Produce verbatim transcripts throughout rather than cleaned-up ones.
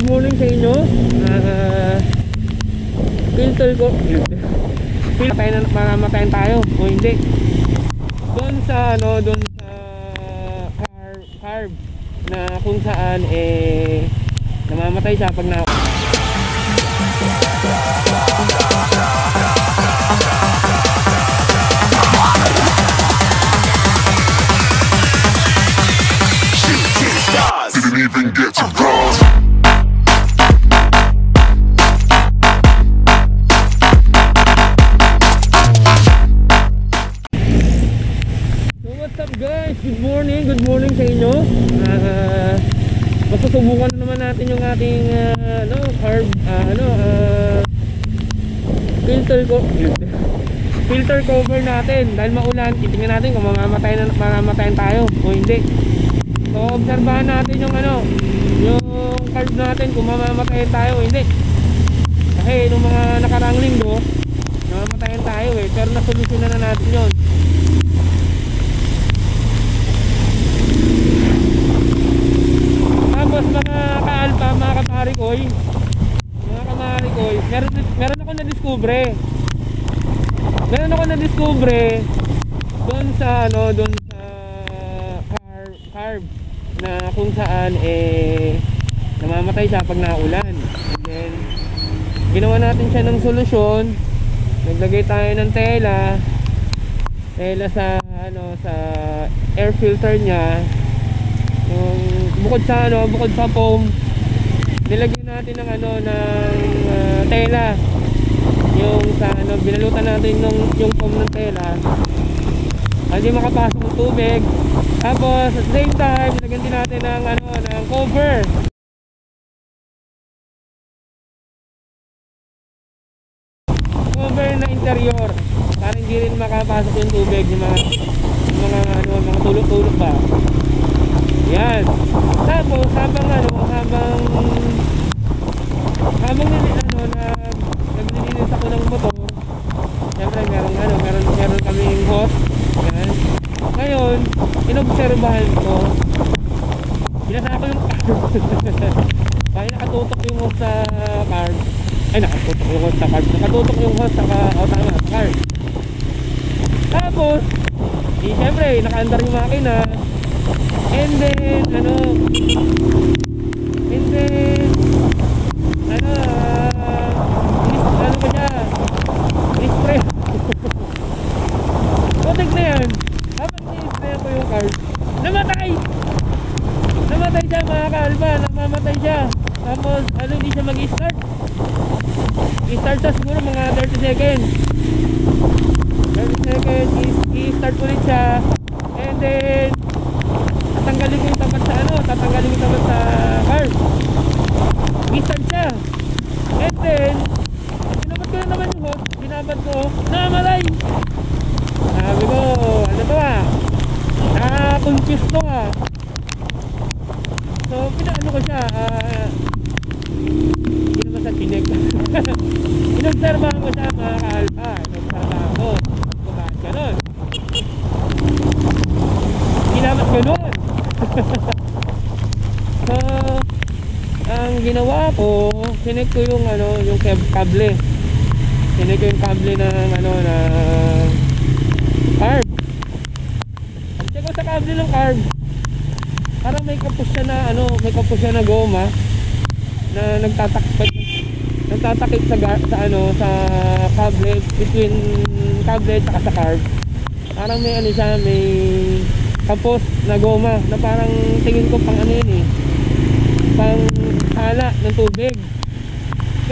Good morning sa inyo. Uh, filter ko. Matayin na, para matayin tayo. O hindi. Doon sa, ano, doon sa carb, carb na kung saan, eh, namamatay siya pag na... Even get to cross. So what's up guys? Good morning, good morning sa inyo. Uh, masusubukan naman natin yung ating uh, ano, herb, uh, ano, uh, filter ko filter cover natin dahil maulan. Titingnan natin kung mamamatay na mamamatayin tayo o hindi. So, obserbahan natin yung ano, yung carb natin kung mamamatayin tayo o hindi. Kasi nung mga nakarang linggo, namamatayin tayo eh, pero nasolusyonan na natin yun. Tapos mga ka-alpha, mga kaparikoy, mga kamarikoy, meron, meron ako na-discovery. Meron ako na-discovery doon sa ano, doon sa carb na kung saan eh namamatay siya pag naulan, and then ginawa natin siya ng solusyon. Naglagay tayo ng tela tela sa ano, sa air filter niya. Yung bukod sa ano, bukod sa foam, nilagyan natin ng ano, ng uh, tela. Yung sa ano, binalutan natin ng yung foam ng tela. Hindi makapasok ng tubig. Tapos at the same time, nilagyan din natin ng ano, ng cover. Cover na interior para hindi rin makapasok yung tubig ng mga mga ano, mga tulog-tulog ba. Yan. Tapos habang ano, habang habang nilin ano, na naglilinis ako ng motor. Syempre meron ano, meron meron kaming hose. Yan. Ngayon, inobserbahan ko, binasa ko yung carb. Kaya nakatutok yung hose sa carb. Ay, nakatutok yung hose sa carb. Nakatutok yung hose sa oh, tama, carb. Tapos, eh, syempre, nakaandar yung makina. And then, ano, and then, ano, uh, ano ba niya? Ispray. Putik na yan. Dapat i-spray ko yung carb. Namatay! Namatay siya mga kalba. Namamatay siya. Tapos ano, hindi siya mag-start. I-start siya siguro mga thirty seconds. thirty seconds. I-start ulit siya. And then tatanggalin ko yung tapat sa ano. Tatanggalin ko yung tapat sa carb. I-start siya. And then binabad ko na naman yung hose. Binabad ko. Namatay! Sabi ko, ano to ah, nakakonfuse to ah. So pinaano ko siya, uh, hindi naman sa tinig. Inobserbahan ko siya mga ka-alpha. Inobserbahan ko kung bakit ganun. Hindi naman ganun. So ang ginawa ko, sinig ko yung ano, yung kable. Sinig ko yung kable ng ano, na carb. Check ko sa kable ng carb. Para may kapos siya na ano, may kapos siya na goma na nagtatakip, nagtatakip sa sa ano, sa kable, between kable at sa carb. Parang may ano siya, may kapos na goma na parang tingin ko pang ano yun eh. Pang hala ng tubig.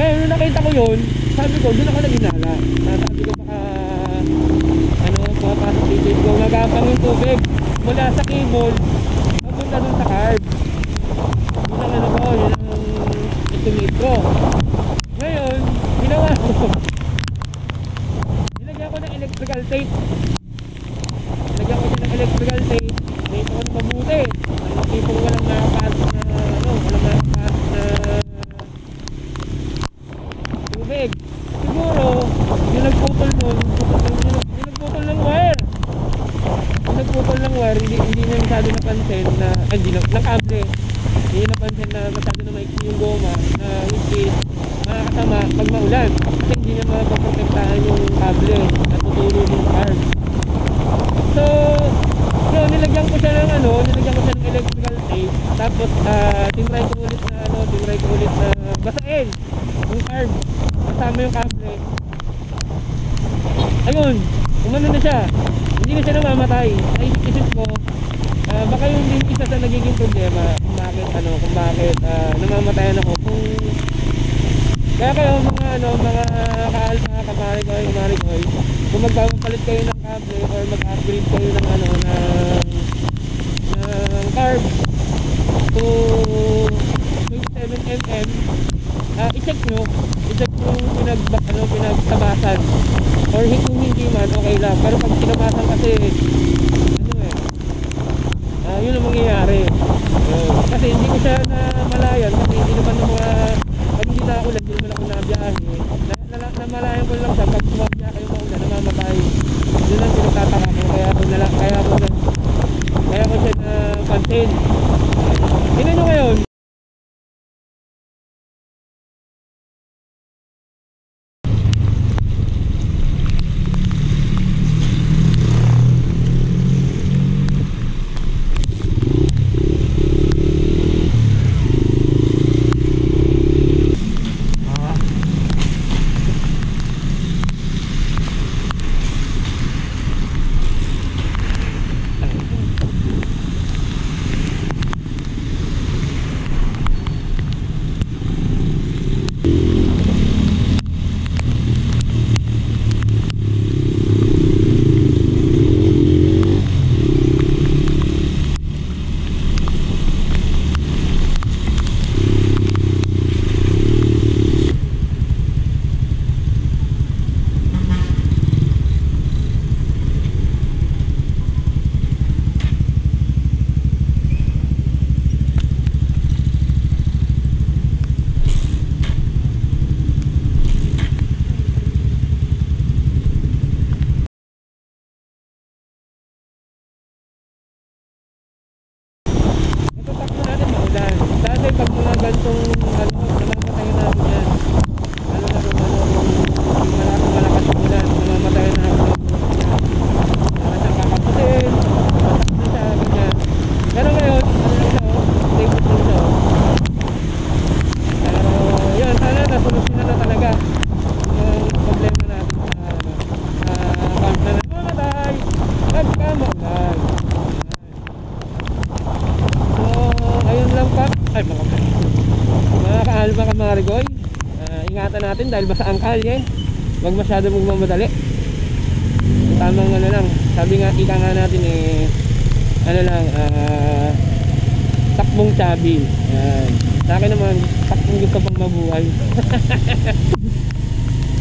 Kaya nung nakita ko yun, sabi ko, doon ako naginala. Sabi ko baka papasok dito yung nagapang yung tubig mula sa cable papunta dun sa carb. Yun ang ano ko, yun ang itumit ko. Ngayon, ginawa ko, nilagyan ko ng electrical tape. Nilagyan ko siya ng electrical tape. Dito ko na mabuti. Ano, tipo walang nakapasok na ano, walang nakapasok na tubig. Siguro, yung nagputol nun, hindi, hindi niya masyado napansin na, hindi na, na kable. Hindi niya napansin na masyado na maiksi yung goma na hindi makakasama pag maulan kasi hindi niya mapaprotektahan yung kable at tutuloy yung card. So, so nilagyan ko siya ng ano, nilagyan ko siya ng electrical tape tapos uh, tinry ko ulit na ano, tinry ko ulit na basain yung card kasama yung kable. Ayun, umano na siya, hindi na siya namamatay. Isip ko Uh, baka yung din isa sa nagiging problema kung bakit ano, kung bakit uh, namamatayan ako kung kaya kayo mga ano, mga kaalma, kamarikoy, kamarikoy kung magpapalit kayo ng cable or mag-upgrade kayo ng ano, ng, ng carb to twenty-seven millimeter uh, i-check nyo i-check nyo pinag, ano, pinagtabasan or hindi hindi man, okay lang pero pag tinabasan kasi yun ang mangyayari uh, kasi hindi ko siya namalayan kasi hindi naman ng mga pag hindi nakulan, hindi naman ako nabiyahe na, na, namalayan ko lang siya pag sumabiya kayo maulan, namamatay yun ang pinagtataka ko kaya ko na kaya ko na kaya ko siya na pansin yun ano ngayon natin dahil basa ang kalye, wag masyado magmamadali. Tamang ano lang, sabi nga ika nga natin eh ano lang uh, takbong tsabi. Ayan. Sa akin naman takbong gusto pang mabuhay.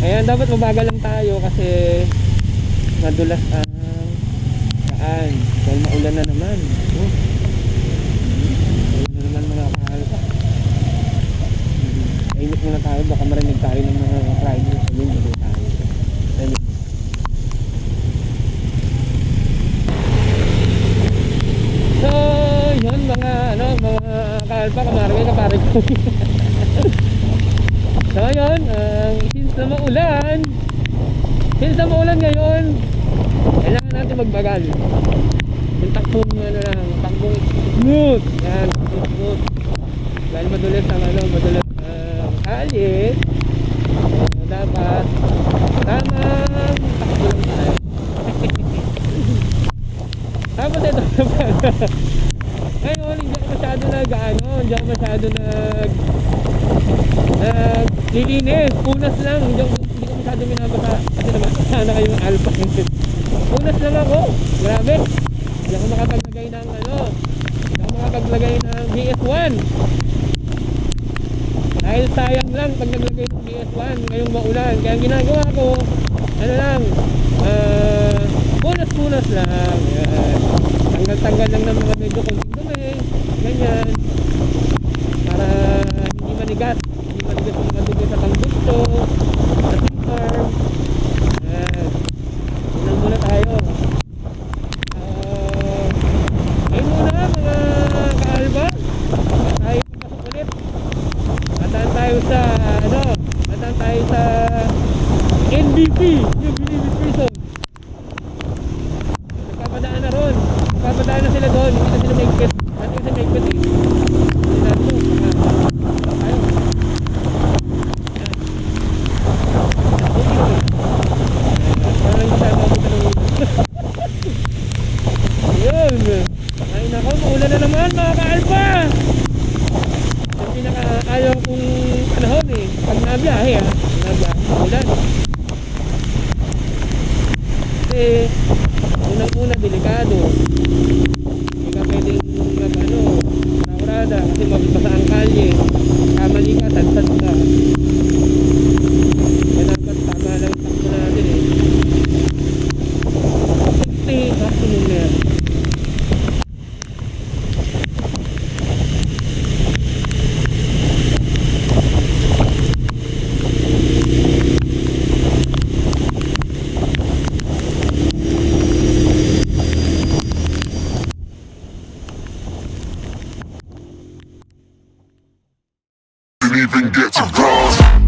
Ayan, dapat mabagal lang tayo kasi madulas ang daan dahil maulan na naman. Oh. Maulan na naman mga kahalika. Init muna tayo, baka marinig tayo ng mga riders. Ayun, hindi tayo. Ayun. So, yun mga, ano, mga kaalpa, kamarami, kaparik. So, yun, uh, since na maulan, since na maulan ngayon, kailangan natin magbagal. Yung takbong, ano lang, takbong smooth. Yan, smooth. Dahil madulit ang, ano, madulit. Kalye so, dapat tamang takbo lang tayo. Tapos ito naman ngayon hindi ako masyado nag ano, hindi ako masyado nag naglilinis, punas lang hindi ako, hindi ako masyado minabasa kasi naman sana kayong alpha punas lang ako, grabe hindi ako makapaglagay ng ano hindi ako makapaglagay ng B S one dahil sayang lang pag naglagay ng B S one ngayong maulan, kaya ang ginagawa ko ano lang uh, punas-punas lang tanggal-tanggal lang ng mga medyo konting dumi ganyan para hindi manigas hindi manigas yung mga dumi sa panggusto sa timber inan muna tayo uh, ayun muna mga kaalba tayo pasok ulit. tayo sa ano, natang tayo sa N B P, yung Bilibid Prison. Nagpapadaan na ron, nagpapadaan na sila doon, hindi na sila maigpit. Nating sa maigpit eh. Hindi na ito, ayun. Parang hindi saan ako talong. Ayun. Ay nako, maulan na naman mga ka-alpa. Yung pinaka-ayaw kong panahon eh, pag nabiyahe ah. Nabiyahe, maulan. Kasi, unang-una, delikado. Hindi ka pwedeng mag-ano, naurada, kasi mabibasa ang kalye. Kamali ka, tansad ka. Kaya dapat tama lang takbo natin eh. Kasi, kasi nung na yan. Even get to cross.